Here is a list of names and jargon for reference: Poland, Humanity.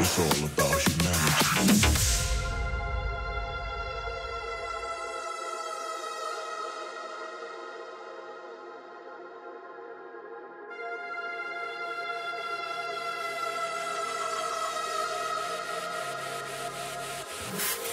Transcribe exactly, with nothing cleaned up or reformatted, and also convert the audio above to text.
It's all about humanity.